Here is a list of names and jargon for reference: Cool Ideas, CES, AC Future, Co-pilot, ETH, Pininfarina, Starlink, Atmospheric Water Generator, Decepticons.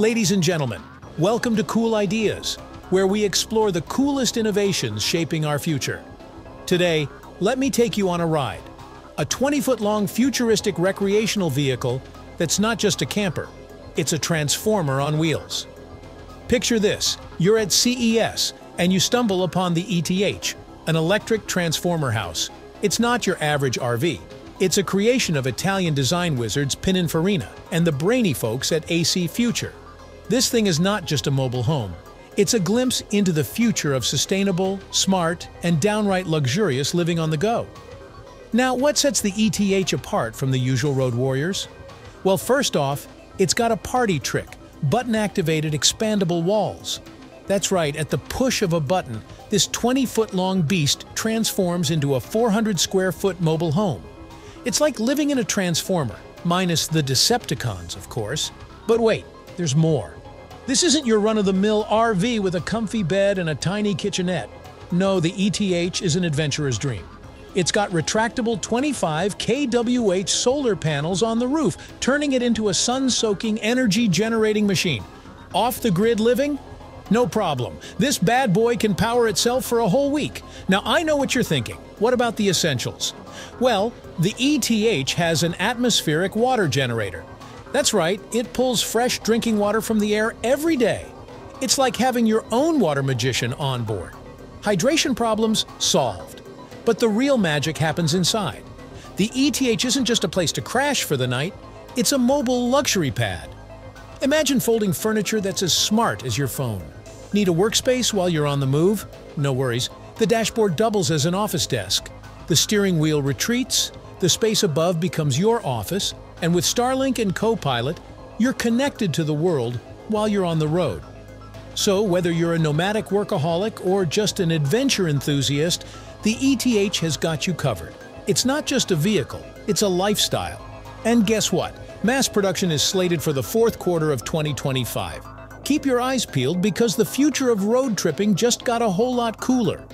Ladies and gentlemen, welcome to Cool Ideas, where we explore the coolest innovations shaping our future. Today, let me take you on a ride. A 20-foot-long futuristic recreational vehicle that's not just a camper, it's a transformer on wheels. Picture this, you're at CES and you stumble upon the ETH, an electric transformer house. It's not your average RV. It's a creation of Italian design wizards Pininfarina and the brainy folks at AC Future. This thing is not just a mobile home. It's a glimpse into the future of sustainable, smart, and downright luxurious living on the go. Now, what sets the ETH apart from the usual road warriors? Well, first off, it's got a party trick, button-activated expandable walls. That's right, at the push of a button, this 20-foot-long beast transforms into a 400-square-foot mobile home. It's like living in a transformer, minus the Decepticons, of course. But wait, there's more. This isn't your run-of-the-mill RV with a comfy bed and a tiny kitchenette. No, the ETH is an adventurer's dream. It's got retractable 25 kWh solar panels on the roof, turning it into a sun-soaking, energy-generating machine. Off-the-grid living? No problem. This bad boy can power itself for a whole week. Now, I know what you're thinking. What about the essentials? Well, the ETH has an atmospheric water generator. That's right, it pulls fresh drinking water from the air every day. It's like having your own water magician on board. Hydration problems solved. But the real magic happens inside. The ETH isn't just a place to crash for the night, it's a mobile luxury pad. Imagine folding furniture that's as smart as your phone. Need a workspace while you're on the move? No worries. The dashboard doubles as an office desk. The steering wheel retreats, the space above becomes your office, and with Starlink and Co-pilot, you're connected to the world while you're on the road. So whether you're a nomadic workaholic or just an adventure enthusiast, the ETH has got you covered. It's not just a vehicle, it's a lifestyle. And guess what? Mass production is slated for the fourth quarter of 2025. Keep your eyes peeled because the future of road tripping just got a whole lot cooler.